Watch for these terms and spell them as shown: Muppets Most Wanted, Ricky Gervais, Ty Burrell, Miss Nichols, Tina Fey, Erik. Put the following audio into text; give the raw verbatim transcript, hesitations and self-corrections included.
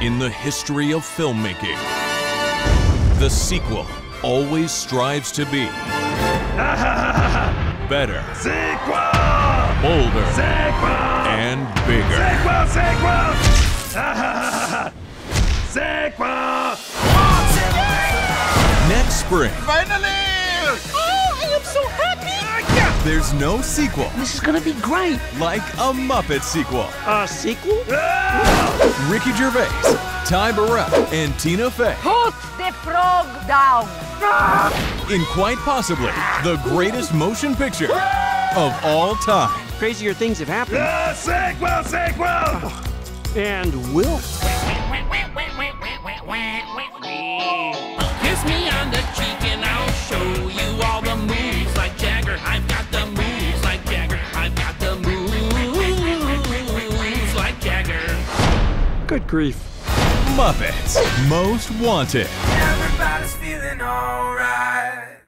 in the history of filmmaking. The sequel always strives to be better, sequel! Bolder, sequel! And bigger. Sequel, sequel! Sequel! Next spring. Finally! Oh, I am so happy! There's no sequel. This is gonna be great. Like a Muppet sequel. A sequel? Ricky Gervais, Ty Burrell, and Tina Fey. Put the frog down. In quite possibly the greatest motion picture of all time. Crazier things have happened. Uh, sequel, sequel! Oh. And will. Kiss me on the cheek and I'll show you all the moves like Jagger. I've got the moves like Jagger. I've got the moves like Jagger. Good grief. Muppets Most Wanted. Everybody's feeling alright.